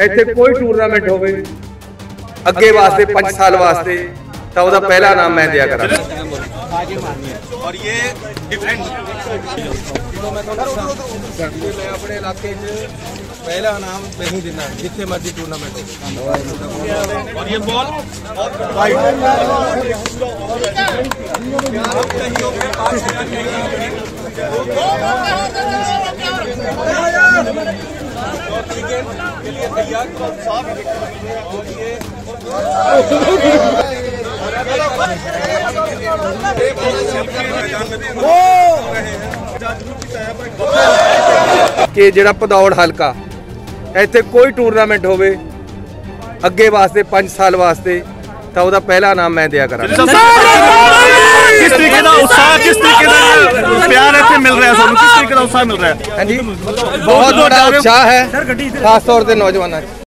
ऐसे कोई टूर्नामेंट हो गई अगे वास्ते 5 साल वास्ते तो वह पहला नाम मैं दिया करा। और ये डिफेंस अपने इलाके पहला नाम नहीं देना जितने मर्जी टूर्नामेंट हो। और ये बॉल के जरा भदौड़ हलका इतने कोई टूर्नामेंट होवे अगे वास्ते 5 साल वास्ते तो वह पहला नाम मैं दिया करा। किस तरीके का उत्साह, किस तरीके का प्यार इतने मिल रहा है, सब किस तरीके का उत्साह मिल रहा है। हाँ जी, बहुत बड़ा उत्साह है खास तौर पर नौजवानों।